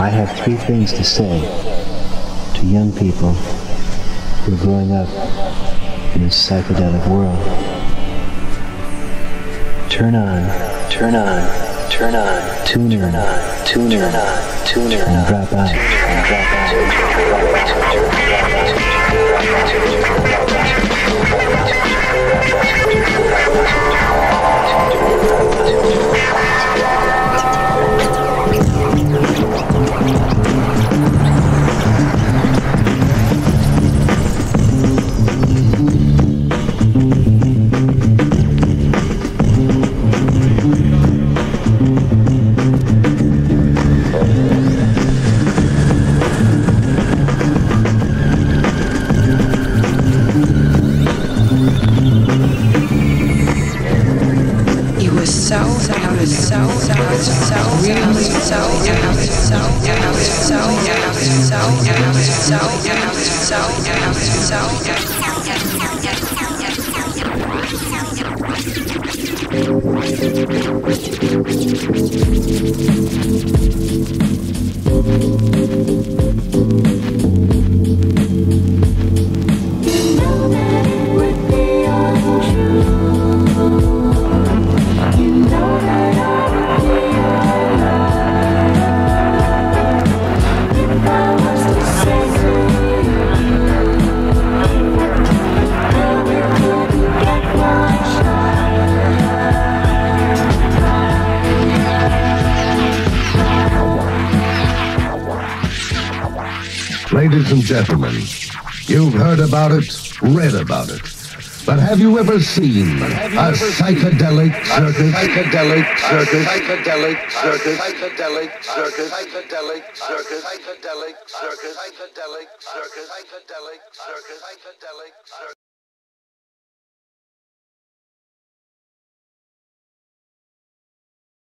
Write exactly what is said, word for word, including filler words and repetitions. I have three things to say to young people who are growing up in this psychedelic world. Turn on, turn on, turn on, tune in, tune in, tune in, and drop out, and drop out. Gentlemen, you've heard about it, read about it, but have you ever seen you a, ever psychedelic seen a psychedelic circus? A psychedelic circus? A psychedelic circus? A psychedelic circus? A psychedelic circus? A psychedelic circus? A psychedelic circus? A psychedelic circus?